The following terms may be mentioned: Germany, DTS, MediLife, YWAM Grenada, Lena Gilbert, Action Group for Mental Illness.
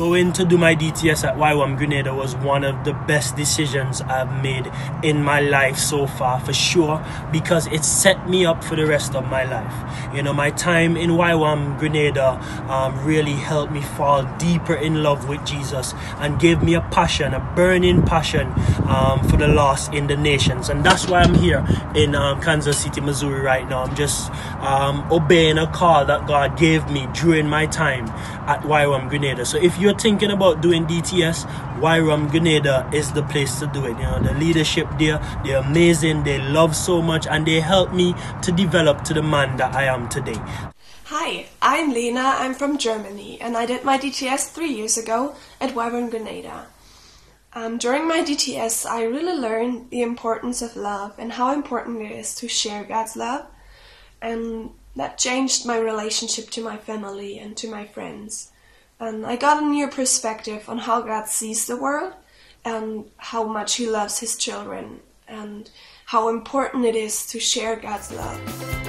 Going to do my DTS at YWAM Grenada was one of the best decisions I've made in my life so far, for sure, because it set me up for the rest of my life. You know, my time in YWAM Grenada really helped me fall deeper in love with Jesus and gave me a passion, a burning passion for the lost in the nations. And that's why I'm here in Kansas City, Missouri right now. I'm just obeying a call that God gave me during my time at YWAM Grenada. So if you're thinking about doing DTS, YWAM Grenada is the place to do it. You know, the leadership there, they're amazing, they love so much, and they help me to develop to the man that I am today. Hi, I'm Lena, I'm from Germany, and I did my DTS 3 years ago at YWAM Grenada. During my DTS, I really learned the importance of love and how important it is to share God's love, and that changed my relationship to my family and to my friends. And I got a new perspective on how God sees the world and how much He loves His children and how important it is to share God's love.